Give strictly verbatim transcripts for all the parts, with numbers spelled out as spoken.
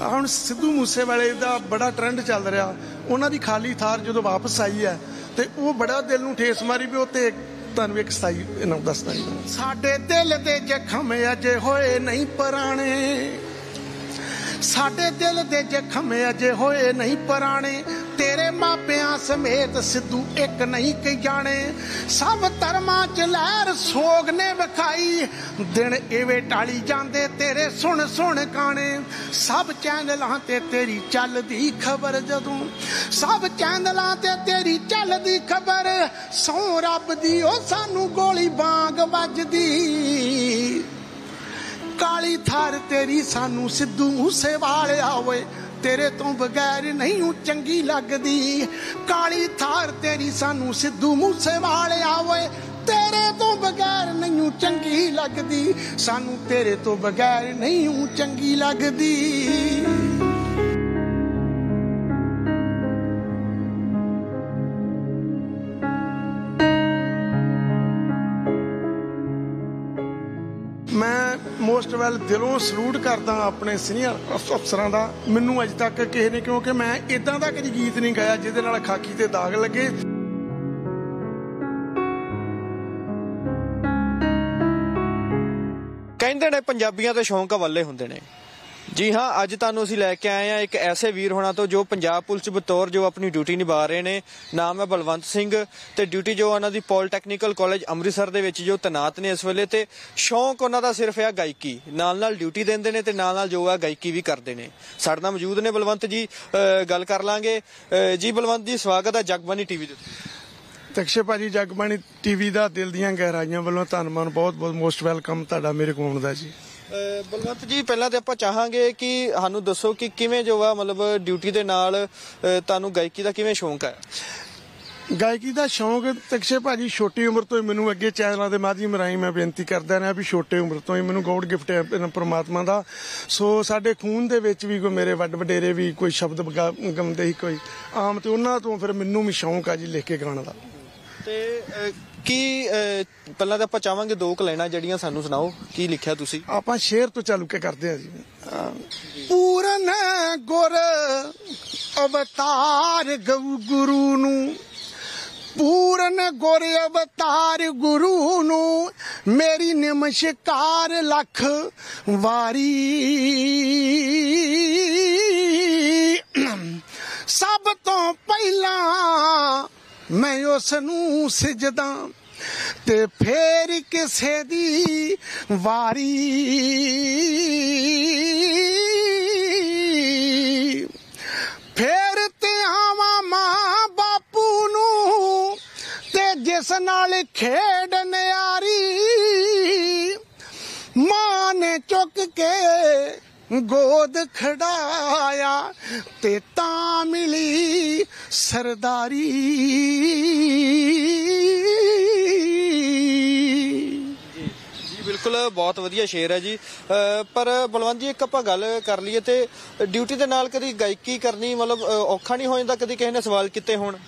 ਹੁਣ ਸਿੱਧੂ ਮੂਸੇਵਾਲੇ ਦਾ ਬੜਾ ਟ੍ਰੈਂਡ ਚੱਲ ਰਿਹਾ। ਉਹਨਾਂ ਦੀ ਖਾਲੀ ਥਾਰ ਜਦੋਂ ਵਾਪਸ ਆਈ ਹੈ ਤੇ ਉਹ ਬੜਾ ਦਿਲ ਨੂੰ ਠੇਸ ਮਾਰੀ ਵੀ ਉਹ ਤੇ ਤੁਹਾਨੂੰ ਇੱਕ ਸਾਈ ਇਹਨਾਂ ਨੂੰ ਦੱਸਦਾ ਸਾਡੇ ਦਿਲ ਦੇ ਜ਼ਖਮ ਅਜੇ ਹੋਏ ਨਹੀਂ ਪੁਰਾਣੇ ਸਾਡੇ ਦਿਲ ਦੇ ਜ਼ਖਮ ਅਜੇ ਹੋਏ ਨਹੀਂ ਪੁਰਾਣੇ तेरे मापिया समेत सिद्धू एक नहीं कई जाने सब धर्मा च लहर सोग ने विखाई दिन इवे टाली जाते तेरे सुन सुन गाने सब चैनलों ते तेरी चलदी खबर जदों सब चैनलों ते तेरी चलदी खबर सौ रब दी ओ सानू गोली बांग वजदी काली थार तेरी सानू सिद्धू मूसेवाले आवे तेरे तो बगैर नहीं चंगी लगदी काली थार तेरी सानू सिद्धू मूसेवाले आवे तेरे तो बगैर नहीं चंगी लगदी सानू तेरे तो बगैर नहीं चंगी लगदी। मोस्ट वैल दिलों सलूट करदा अपने सीनियर अफसरों का। मैनू अज तक किसी ने क्योंकि मैं इदां दा कदी गीत नहीं गाया जिहदे नाल खाकी ते दाग लगे। कहंदे ने पंजाबियां ते शौंक वाले हुंदे ने। जी हाँ, अज तुहानूं असीं लैके आए हैं एक ऐसे वीर होना तो जो पंजाब पुलिस बतौर जो अपनी ड्यूटी निभा रहे हैं। नाम है बलवंत सिंह ते ड्यूटी जो उन्होंने पॉलीटैक्निकल कॉलेज अमृतसर दे विच जो तैनात ने इस वेले। ते शौक उन्हों का सिर्फ है गायकी, नाल नाल ड्यूटी देंदे ने ते नाल नाल जो है गायकी भी करते हैं। साडे नाल मौजूद ने बलवंत जी, गल कर लांगे। जी बलवंत जी, स्वागत है जग बानी टीवी दे उत्ते। तकशे भाजी, जग बानी टीवी का दिल दियां गहराइयां वालों धन्नवाद, बहुत बहुत मोस्ट वैलकम तुहाडा मेरे को आउण दा जी। बलवंत जी, पहला तो आप चाहेंगे कि सानू दसो कि किवें जो है मतलब ड्यूटी के नाल तुहानू गायकी का किवें शौक है? गायकी का शौक तकशे भाजी छोटी उम्र तो ही मैनू अगे चैनलों के माध्यम राही मैं बेनती करदा रहा भी छोटे उम्र तो ही मैनू गॉड गिफ्ट है परमात्मा का। सो साडे खून दे विच भी कोई मेरे वड्ड वडेरे भी कोई शब्द गांदे ही कोई आम ते उन्हां तों फिर मैनू भी शौक आ जी लिख के गाने का। ते की पहला तो आप चाहेंगे दो कलैना जड़ियां सानू सुनाओ की लिखिया तुसी? आपां शेर तो चालू के करते हैं जी। पूरन गुर अवतार गुरु नू पूरन गुर अवतार गुरु नू मेरी नमस्कार लख वारी सब तो पहला मैं उसनू सिजदा ते फेर किसे दी वारी फेर ते आवा मां बापू नू ते जिस नाल खेड न्यारी मां ने चुक के गोद खड़ाया ते तां मिली सरदारी जी। बिल्कुल, बहुत वधिया शेर है जी। पर बलवंत जी, एक आपां गल कर लईए ते ड्यूटी दे नाल कदी गायकी करनी मतलब औखा नहीं हो जांदा? कदी किसी ने सवाल कीते होण?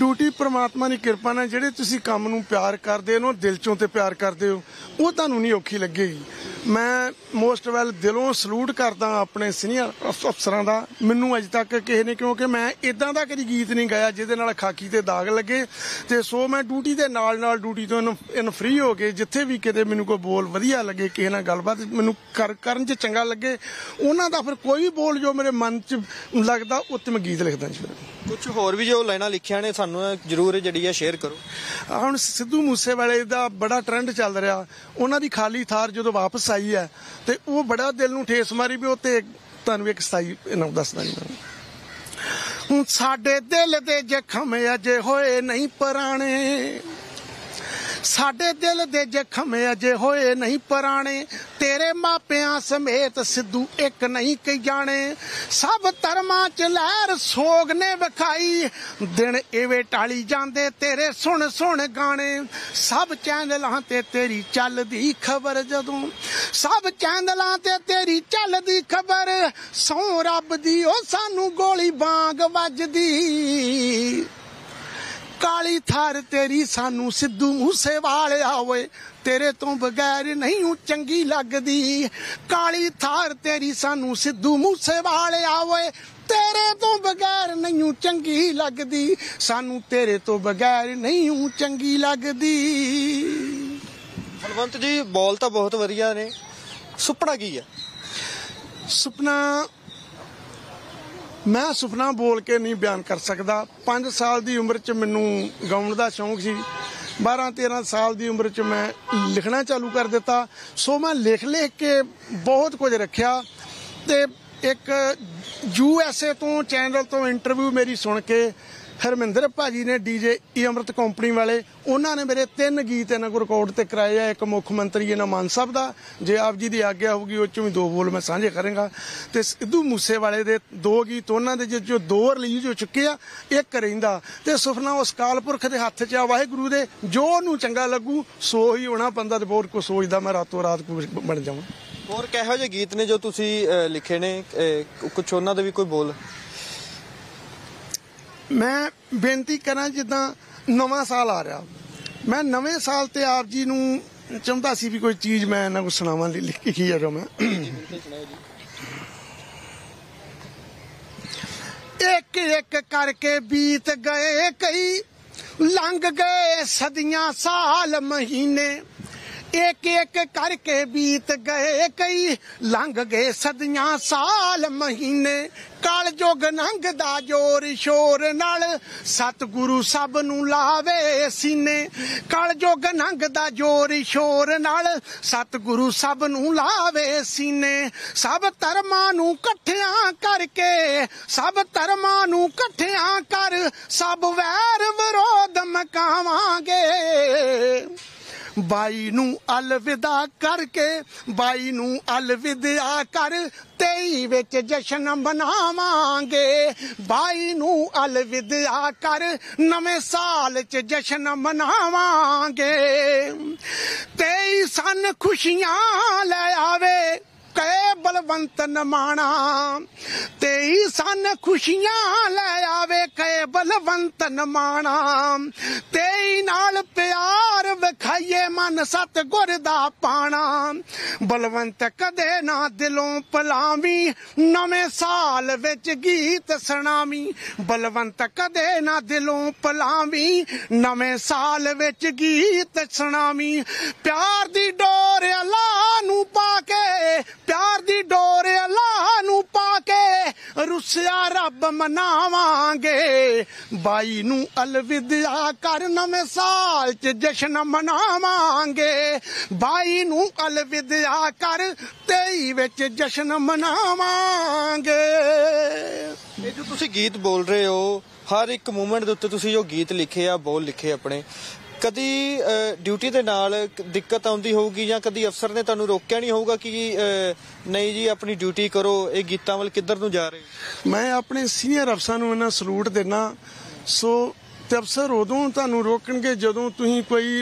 ड्यूटी परमात्मा की कृपा नाल जिहड़े तुसीं काम नूं प्यार करदे हो दिल चों ते प्यार करदे हो वो तुहानूं नहीं औखी लगेगी। मैं मोस्ट वैल दिलों सलूट करदा अपने सीनियर अफसरों का। मैनू अज तक किसी ने क्योंकि मैं इदां दा कदी गीत नहीं गाया जिहदे नाल खाकी ते दाग लगे। ते सो मैं ड्यूटी के नाल नाल ड्यूटी तो इन इन फ्री हो गए जिथे भी किते मैनू कोई बोल वधिया लगे किसी नाल गलबात मैनू कर करन च चंगा लगे उन्हां दा फिर कोई भी बोल जो मेरे मन च लगदा उत्ते मैं गीत लिखदा जी। कुछ होर भी जो लाइनां लिखियां ने सानू जरूर जिहड़ी है शेयर करो। हुण सिद्धू मूसेवाले दा बड़ा ट्रेंड चल रहा। उन्हां दी खाली थार जो वापस आई है ते वो बड़ा दिल नूं ठेस मारी भी उत्ते तुहानूं एक साई इन्हां नूं दसदा जी। साडे दिल दे जखम अजे होए नहीं पुराने साडे दिल दे जखम अजे होए नहीं पुराने तेरे मापिया समेत सिद्धू एक नहीं कई जाने सब धर्मा च लहर सोग ने विखाई दिन इवे टाली जाते तेरे सुन सुन गाने सब चैनलों ते तेरी चलदी खबर जदों सब चैनलों ते तेरी चलदी खबर सौ रब दी ओ सानू गोली बांग वजदी काली थार तेरी सानू सिद्धू मूसेवाले आवे, तेरे तो बगैर नहीं हूं चंगी लगदी। काली थार तेरी सानू सिद्धू मूसेवाले आवे, तेरे तो बगैर नहीं हूं चंगी लगदी। सानू तेरे तो बगैर नहीं हूं चंगी लगदी। बलवंत जी बोल तो बहुत वधिया ने, सुपना की है? सुपना मैं सुपना बोल के नहीं बयान कर सकता। पाँच साल की उम्र च मैनू गाउण का शौक सी, बारह तेरह साल की उम्र च मैं लिखना चालू कर दिता। सो मैं लिख लिख के बहुत कुछ रखा। तो एक यू एस ए तो चैनल तो इंटरव्यू मेरी सुन के हरमिंदर भाजी ने, डी जे ई अमृत कंपनी वाले, उन्होंने मेरे तीन गीत इन्होंने को रिकॉर्ड तो कराए है। एक मुख्यमंत्री इन्होंने मान साहब का, जे आप जी की आग्ञा होगी उस भी दो बोल मैं साझे करेंगा। तो सिद्धू मूसेवाले दे दो गीत उन्होंने जो जो दो रिलीज हो चुके आ, एक रहिंदा ते सुफना उस काल पुरख के हथ च आ वाहेगुरू दे। जो उन्होंने चंगा लगू सो ही होना बंदा, तो बहुत कुछ सोचता मैं रातों रात कुछ बन जावां। और किहो जे गीत ने जो तुसी लिखे ने, कुछ उन्होंने दे भी कोई बोल? मैं बेनती करा जिदा नवा साल आ रहा, मैं नवे साल ते आप जी नू चाहता सी भी कोई चीज मैं इन्होंने को सुनावां। लिखी है जो मैं, एक एक करके बीत गए कई, लंघ गए सदियां साल महीने। एक एक करके बीत गए कई, लंघ गए सदियां साल महीने। काल जोग नंग दा जोर शोर नाल, सतगुरु सब नू लावे सीने। काल जोग नंग दा जोर शोर नाल, सतगुरु सब नू लावे सीने। सब धर्मां नू कट्ठियां करके, सब धर्मां नू कट्ठियां कर, सब वैर विरोध मकावांगे। बाई नू अलविदा करके, बाई नू अलविदा कर, तेई विच जश्न मनावांगे। बाई नू अलविदा कर, नवे साल च जश्न मनावांगे। तेई सन खुशियां ले आवे, कहे बलवंत नमाणा। तेई सन खुशियां ले आवे, कहे बलवंत नमाणा। तेई नाल प्यार विखाइए, मन सतगुर दा पाना। बलवंत कदे ना दिलों भुलावी, नवे साल विच गीत सुनावी। बलवंत कदे ना दिलों भुलावी, नवे साल विच गीत सुनावी। प्यार दी डोर अला नू पाके, प्यार दी डोर अल्लाह नू पाके, रुसिया रब मनावांगे। बाई नू अलविदा कर, नवे साल च जश्न मनावांगे। बाई नू अलविदा कर, तेई विच जश्न मनावांगे। ये जो तुसी गीत बोल रहे हो, हर एक मूवमेंट दे उत्ते तुसी जो गीत लिखे आ, बोल लिखे अपने, कदी ड्यूटी दे नाल दिक्कत आउंदी होगी या कदी अफसर ने तुहानू रोकिया नहीं होगा कि नहीं जी अपनी ड्यूटी करो, ये गीतां वल किधर नू जा रहे? मैं अपने सीनियर अफसर नू इन्ना सलूट देना। सो ते अफसर उदों तुहानू रोकणगे जदों तुसीं कोई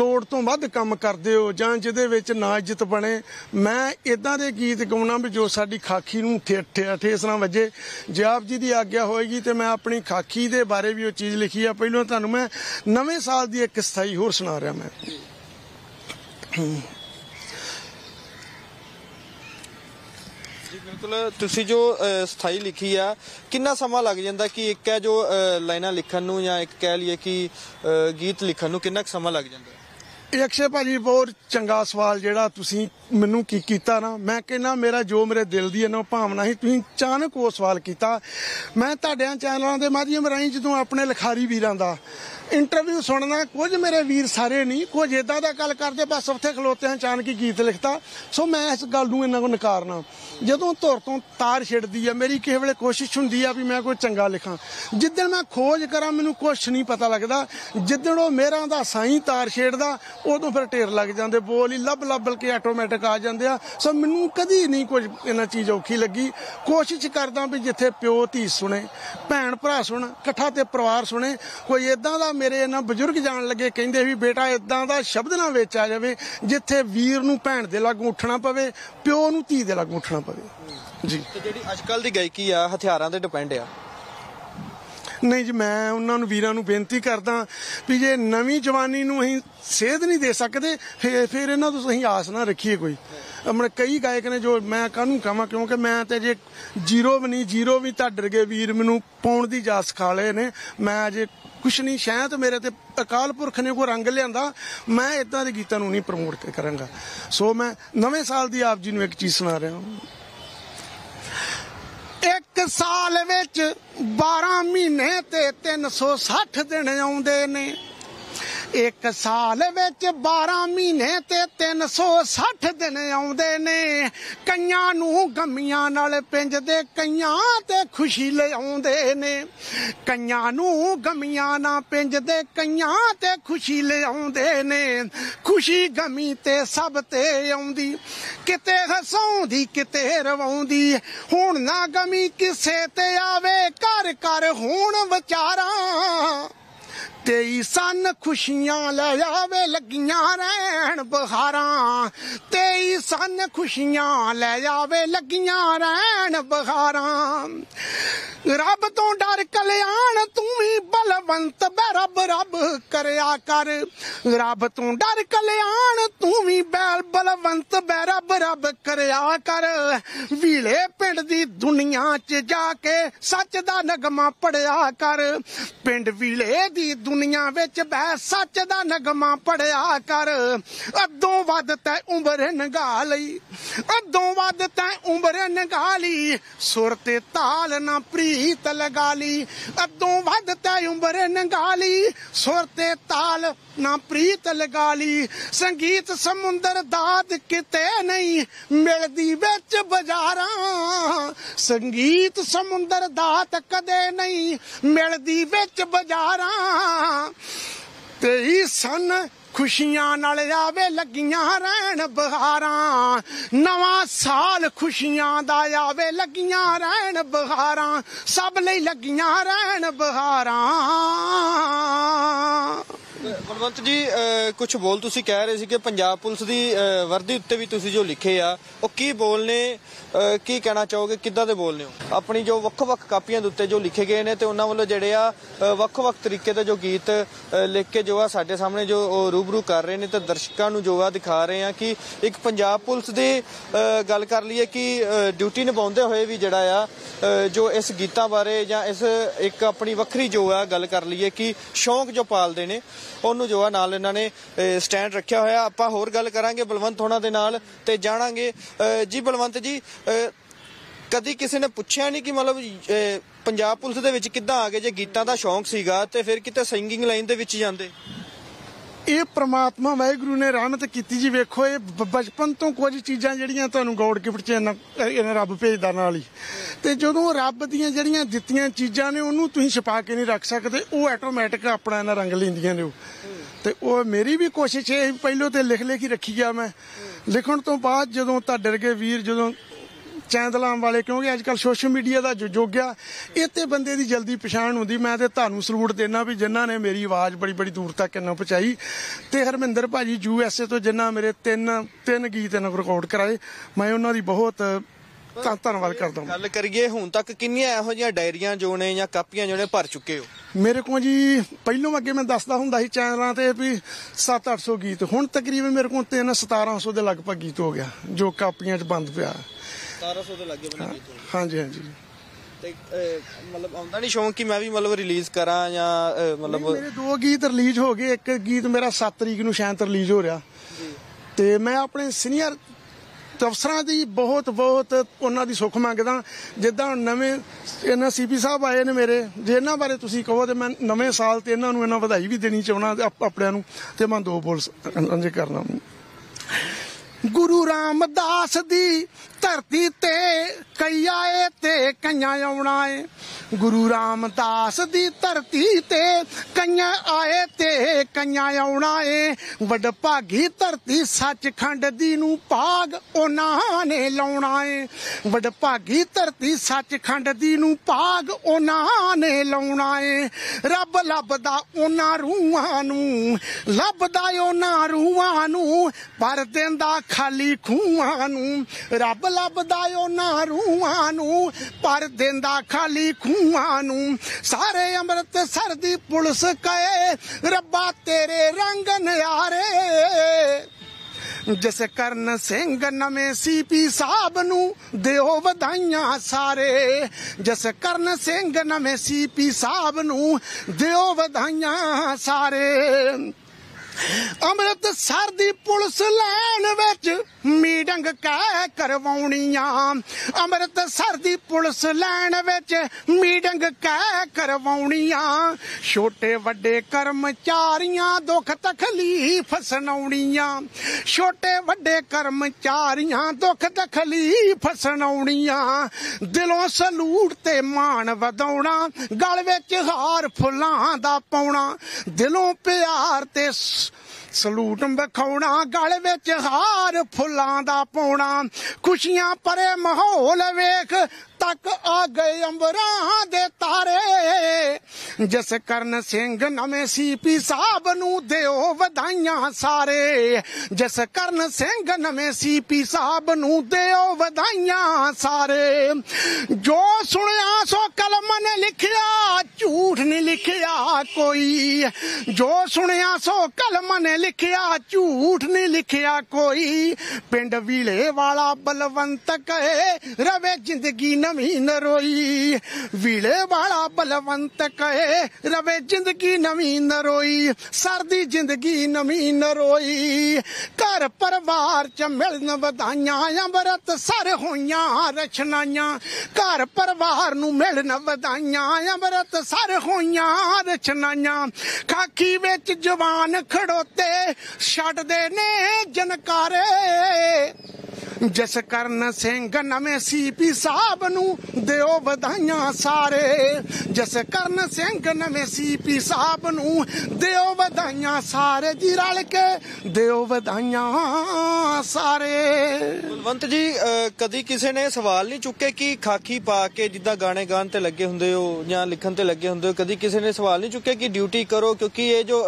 लोड़ तो वध काम करदे हो जां जिहदे विच नाइज्जत बने। मैं इदां दे गीत गाउणा भी जो साडी खाकी नू ठेस ना वजे। जे आप जी दी आग्ञा होएगी ते मैं अपनी खाकी दे बारे भी ओह चीज़ लिखी आ। पहिलों तुहानू मैं नवे साल दी इक किस्सा होर सुणा रिहा। मैं बिल्कुल तुसी जो स्थाई लिखी आ, कितना समय लग जाता कि एक है जो लाइना लिखन नू या एक कह लिए कि गीत लिखन नू कितना समय लग जाता? अक्षय भाजी बहुत चंगा सवाल जो तुसी मैनू की कीता ना। मैं कहना मेरा जो मेरे दिल दी ना भावना ही तुसी अचानक वो सवाल किया। मैं तुहाडे चैनलों के माध्यम राही जो अपने लिखारी वीरां दा इंटरव्यू सुनना, कुछ मेरे वीर सारे नहीं, कुछ इदा का गल करते बस उत्थे खलोते हैं अचानक ही गीत लिखता। सो मैं इस गल नूं इन्हां को नकारना। जदों धुर तो तार छिड़दी है मेरी, किसी वेले कोशिश हुंदी आ भी मैं कोई चंगा लिखां। जिद्दन मैं खोज करा मैनूं कुछ नहीं पता लगदा। जिद्दन वो मेरा दा साई तार छेड़दा उदों फिर ढेर लग जाते, बोल ही लभ लभ के आटोमैटिक आ जाते हैं। सो मैनूं कदी नहीं कुछ इन्हां चीज़ औखी लगी। कोशिश करदा भी जिथे प्यो धी सुने, भैन भरा सुन, इकट्ठा ते परिवार सुने। कोई इदा का मेरे इन्हां बजुर्ग जान लगे कहिंदे भी बेटा इदा का शब्द ना विच आ जावे जिथे वीर नूं भैन दे लागू उठना पवे, प्यो नूं धी दे लागू उठना पवे। जी, ते जिहड़ी अजकल दी गायकी आ हथियारां ते डिपेंड आ। नहीं जी, मैं उन्होंने वीरों को बेनती करदा भी जे नवी जवानी नूं असीं सेध नहीं दे सकते फिर इन्हां तों असीं आस ना रखिए कोई। अपने कई गायक ने जो मैं कानून कहां क्योंकि मैं तो अजे जीरो भी नहीं, जीरो भी तो डरगे वीर मैनू पाउण दी जास खा ले ने, मैं अजे कुछ नहीं। शायद मेरे तो अकाल पुरख ने कोई रंग लिया, मैं इदा के गीतों नहीं प्रमोट करूँगा। सो मैं नवे साल की आप जी को एक चीज़ सुना रहा हूँ। एक साल विच बारह महीने ते तीन सौ साठ दिन आउंदे ने, एक साल विच बारह महीने ते तीन सौ साठ दिन आउंदे ने, कईयां नूं गमियां नाल पिंजदे कईयां ते खुशी ले आउंदे ने, कईयां नूं गमियां ना पिंजदे कईयां ते खुशी ले आउंदे ने, खुशी गमी ते सब ते आउंदी, किते हसाउंदी किते रवाउंदी, हुण ना गमी किसे ते आवे घर घर हुण विचारा, तेई सन खुशियां ले आवे लगियां रहन बहारां, तेई सन खुशियां ले आवे लगियां रहन बहारां, रब तो डर कल्याण तू ही बलवंत बे रब रब करया कर, रब तो डर कल्याण तू ही बैल बलवंत बे रब रब करया कर, वीले पिंड दी दुनिया च जाके सच दा नगमा पढ़िया कर, पिंड वीले दी दुनिया विच बह सच दा नगमा पढ़िया कर, अदों वध तै उम्र नंगा लई अदों वध तै उम्र नंगा लई, सुर ते ताल ना प्रीत लगा ली, अदों वध तै उम्र नंगा ली, सुर ते ताल ना प्रीत लगा ली, संगीत समुंदर दाद किते नहीं मिलदी विच बाजारां, संगीत समुंदर दात कदे नहीं मिलदी विच बाजारां, तेई सन खुशियां नाल आवे लगियां रहन बहारां, नवा साल खुशियां दा आवे लगियां रहन बहारां, सब लई लगियां रहन बहारां। बलवंत जी कुछ बोल तुसी कह रहे सी कि पंजाब पुलिस दी वर्दी उत्ते भी तुसी जो लिखे आ वो की बोल ने, की कहना चाहोगे किद्दां दे बोल ने हो? अपनी जो वक्-वक् कापियां उत्ते जो लिखे गए ने ते उन्हां वल्लों जिहड़े आ वक्-वक् तरीके दे जो गीत लिख के जो आ साडे सामने जो रूबरू कर रहे हैं तो दर्शकों को जो आ दिखा रहे हैं कि एक पंजाब पुलिस की गल कर लीए कि ड्यूटी निभाते हुए भी जड़ा आ जो इस गीतों बारे या इस एक अपनी वक्री जो है गल कर लीए कि शौक जो पालते हैं उन्होंने जो है नाल इन्होंने स्टैंड रखा होया। आपां होर गल करांगे बलवंत होना दे नाल ते जाणांगे। जी बलवंत जी कदी किसी ने पूछा नहीं कि मतलब पंजाब पुलिस दे विच किद्दां आ गए जे गीतों का शौक सीगा ते फिर किते सिंगिंग लाइन दे विच जांदे? ये परमात्मा वाहगुरू ने रहमत की जी। वेखो ये बचपन तो कुछ चीज़ा जो गॉड गिफ्ट इन्हें रब भेजदा नाल ही, तो जो रब दियां जिहड़ियां दित्तियां चीज़ा ने उन्होंने तुसीं छुपा के नहीं रख सकते, वो ऐटोमैटिक अपना इन्हां रंग लैंदियां ने। तो मेरी भी कोशिश है पहलों तो लिख लिख ही रखी आ मैं, लिखण तो बाद जो तां डर गए वीर जो चैनल वाले क्योंकि अजकल सोशल मीडिया का जो युग आ इतने बंदे की जल्दी पछाण होंगी। मैं तो तुहानू सलूट देना भी जिन्हों ने मेरी आवाज़ बड़ी बड़ी दूर तक इन्ना पहुँचाई, तो हरमिंदर भाजी यू एस ए तो जिन्ना मेरे तीन तीन गीत इन्होंने रिकॉर्ड कराए, मैं उन्होंने बहुत धन्यवाद करता हूँ। गल करिए हुण तक कितनी इहो जिहियां डायरियां जो ने या कापियां जो ने भर चुके हो? मेरे को जी पहलों अगे मैं दसदा हुंदा सी चैनलों ते भी सत्त अठ सौ गीत, हुण तकरीबन मेरे को तीन सतारह सौ के लगभग गीत हो गया जो कापियां च बंद पिया। हाँ जी हाँ जी। मतलब आंदा नहीं शौक कि मैं भी मतलब रिलीज करा या मतलब मेरे दो गीत रिलीज हो गए, एक गीत मेरा सात तरीक नूं शायद रिलीज हो रहा, तो मैं अपने सीनियर अफसर की बहुत बहुत उन्हों की सुख मंगदा। जिदा नवें इन्ह सी पी साहब आए ने मेरे, जे इन्होंने बारे तुम कहो तो मैं नवें साल तो इन्होंने इन्होंने बधाई भी देनी चाहना अपने, तो मैं दो बोल अंजे करना। गुरु रामदास दी धरती ते कई आए ते कई आउणा है, गुरु रामदास दी धरती ते कई आए ते कई आउणा है, वडभागी धरती सचखंड दी नू पाग उन्हां ने लाउणा है, वडभागी धरती सचखंड दी नू पाग उन्हां ने लाउणा है, रब लभदा उन्हां रूहां नू लभदा उन्हां रूहां नू पर देंदा खाली खूहां नू, रब लभदा उन्हां रूहां नू पर देंदा खाली खूह मानू सारे अमृतसर दी पुलिस कहे रब्बा तेरे रंग न्यारे। जसकरण सिंह नमें सीपी साहब नू देओ बधाइयां सारे। जसकरण सिंह नमें सीपी साहब नू देओ बधाइयां सारे। अमृतसर दी पुलिस लैन विच मीटिंग कै करवाउणियां। अमृतसर दी पुलिस लैन विच मीटिंग कै करवाउणियां। छोटे वड्डे कर्मचारियां दुख तकलीफ सुनाउणियां। छोटे वड्डे कर्मचारियां दुख तकलीफ सुनाउणियां। दिलों सलूट ते मान वधाउणा, गल विच हार फुल्लां दा पाउणा। दिलों प्यार ते सलूट बखाउणा, गल विच हार फुल्लां दा पाउणा। खुशियां परे माहौल वेख तक आ गए अंबरां दे तारे। जसकरण सिंह नमें सीपी साहब नू देओ वधाइयां सारे। जसकरण सिंह नमें सीपी साहब नू देओ वधाइयां सारे। जो सुनिया सो कलम ने लिखिया, झूठ नहीं लिखिया कोई। जो सुनिया सो कलम ने लिखिया, झूठ नहीं लिखिया कोई। पिंड वीले वाला बलवंत कहे रवे जिंदगी नवी नरोई। वीले वाला बलवंत कहे रवे जिंदगी नवी नरोई। सरदी जिंदगी नवी नरोई। घर परिवार च मिलन बधाइयां, अमृतसर होइयां रचनाइयां। घर परिवार नू मिलन बधाइयां, अमृतसर होइयां रचनाइयां। खाकी विच जवान खड़ोते छड्डदे ने जनकारे। जसकरण सिंह नमें सीपी साहब नू देओ बधाइयां सारे। जसकरण सिंह नमें सीपी साहब नू देओ बधाइयां सारे। जी रल के देओ बधाइयां सारे। बलवंत जी, कदी किसी ने सवाल नहीं चुके कि खाकी पा के जिदा गाने गाने ते लगे हुंदे हो या लिखण ते लगे हुंदे हो, कदी किसी ने सवाल नहीं चुके कि ड्यूटी करो, क्योंकि ये जो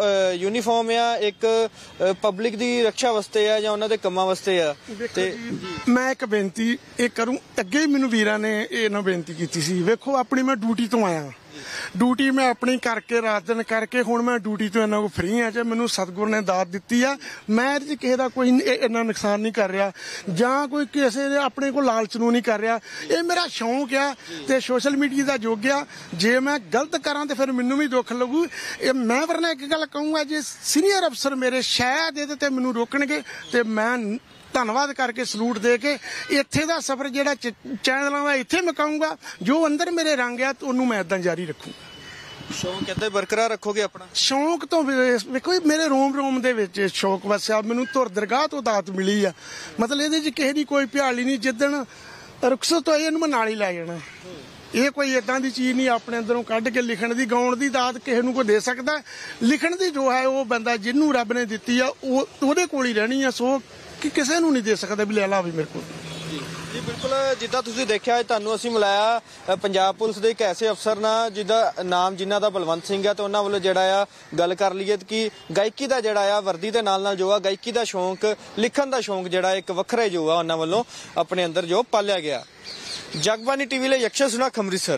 यूनीफॉर्म है एक पब्लिक की रक्षा वास्ते है या उन्हां दे कम्मां वास्ते है। मैं एक बेनती ये करूं, अगे मैनू वीरा ने ये ना बेनती की थी सी। वेखो अपनी मैं ड्यूटी तो आया, ड्यूटी मैं अपनी करके रात दिन करके हुण मैं ड्यूटी तो इन्हां को फ्री हाँ। जे मैनू सतगुर ने दात दित्ती आ, मैं किसी का कोई इन्ना नुकसान नहीं कर रहा जां कोई किसी ने अपने को लालच नूं नहीं कर रहा। ये मेरा शौक आ ते सोशल मीडिया का योग आ। जे मैं गलत करां तो फिर मैनू भी दुख लगू। ये मैं वरना एक गल कहूँगा, जे सीनियर अफसर मेरे शायद ये तो मैनू रोकणगे ते मैं धन्यवाद करके सलूट दे के इत्थे दा सफर जिहड़ा चैनलां दा इत्थे मकाऊंगा। जो अंदर मेरे रंग आ तो उन्नू मैं इदां जारी रखूंगा। शौक इदां बरकरार रखोगे अपना? शौक तो वेखो मेरे रोम रोम दे विच शौक वसिया। मैनू तुर दरगाह तो दात मिली आ, मतलब इहदे च किसी दी कोई भ्याली नहीं। जिद्दन रुखसत होई इहनू मैं नाल ही लै जाणा। ये कोई इदां दी चीज़ नहीं अपने अंदरों कढ़ के लिखण दी गाउण दी दात किसी नूं कोई दे सकदा। लिखण दी जो है वो बंदा जिन्नू रब ने दित्ती आ उहदे कोल ही रहणी आ। सो कि किसी नूं नहीं दे सकदा भी ले ला भी मेरे कोल। जी बिल्कुल, जिदा तुसीं देखिया तुहानूं असीं मिलाया पंजाब पुलिस दे इक ऐसे अफसर नाल जिदा नाम जिन्हां दा बलवंत सिंह है, तो उन्हां वालों जिहड़ा आ गल कर लईए कि गायकी दा जिहड़ा आ वर्दी दे नाल नाल जो आ गायकी दा शौक लिखण दा शौक जिहड़ा इक वखरा जो आ उन्हां वालों अपने अंदर जो पालिया गया। जग बानी टीवी लई यक्षस सुना अमृतसर।